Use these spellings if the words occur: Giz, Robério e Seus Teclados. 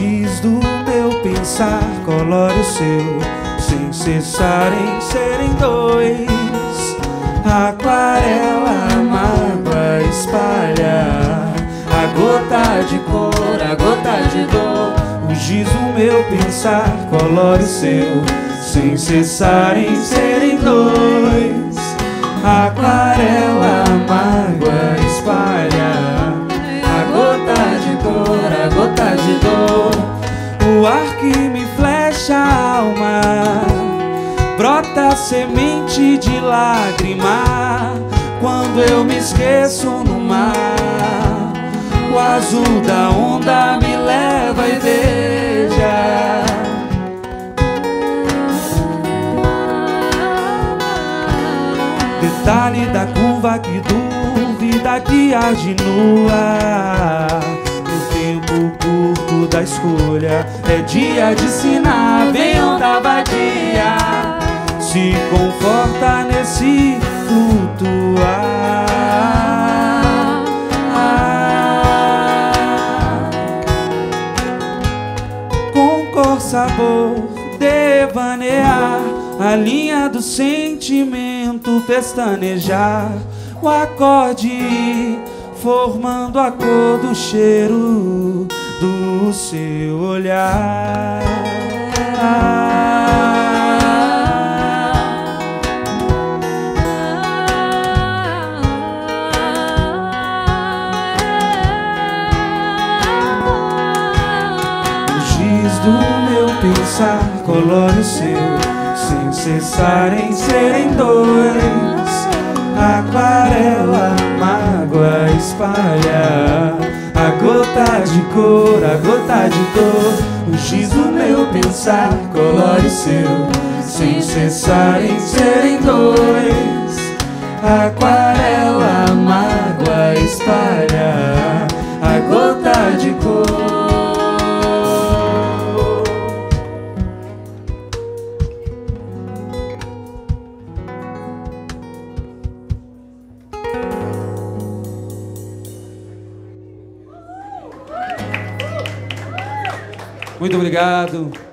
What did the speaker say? giz do meu pensar colore o seu, sem cessar em serem dois. Aquarela, mágoa, espalha a gota de cor, a gota de dor. O giz do meu pensar colore o seu, sem cessar em serem dois. Aquarela, mágoa, espalha a gota de dor, a gota de dor. O ar que me flecha a alma, brota semente de lágrima, quando eu me esqueço no mar. O azul da onda me leva e beija. Detalhe da curva que dúvida que age nua. O tempo curto da escolha é dia de sinar, venham da vadia. Se conforta nesse flutuar. Com cor, sabor, devanear, a linha do sentimento pestanejar, o acorde formando a cor do cheiro do seu olhar. O giz do meu pensar colore o seu, sem cessar em serem dois. Aquarela, mágoa, espalha a gota de cor, a gota de dor. O giz do meu pensar colore o seu, sem cessar em serem dois. Aquarela, mágoa, espalha a gota de cor. Muito obrigado.